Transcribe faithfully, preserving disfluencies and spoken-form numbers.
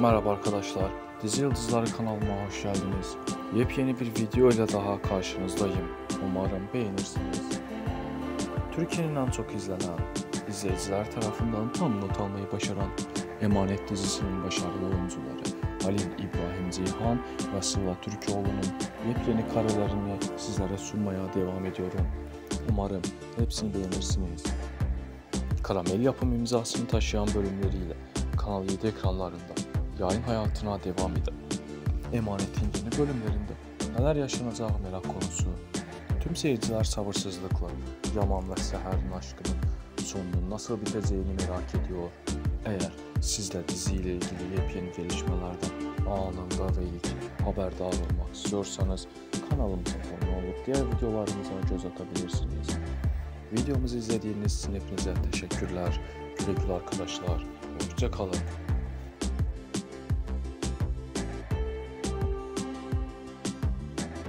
Merhaba arkadaşlar, Dizi Yıldızları kanalıma hoş geldiniz. Yepyeni bir video ile daha karşınızdayım. Umarım beğenirsiniz. Türkiye'nin en çok izlenen, izleyiciler tarafından tam not almayı başaran Emanet dizisinin başarılı oyuncuları Halil İbrahim Ceyhan ve Sıla Türkoğlu'nun yepyeni karelerini sizlere sunmaya devam ediyorum. Umarım hepsini beğenirsiniz. Karamel yapım imzasını taşıyan bölümleriyle Kanal yedi ekranlarında yayın hayatına devam eden Emanet'in yeni bölümlerinde neler yaşanacağı merak konusu. Tüm seyirciler sabırsızlıkla Yaman ve Seher'in aşkının sonunun nasıl biteceğini merak ediyor. Eğer siz de diziyle ilgili yepyeni gelişmelerden anında ve ilk haberdar olmak istiyorsanız kanalımıza abone olup diğer videolarımıza göz atabilirsiniz. Videomuzu izlediğiniz için hepinize teşekkürler. Güle güle arkadaşlar. Hoşça kalın.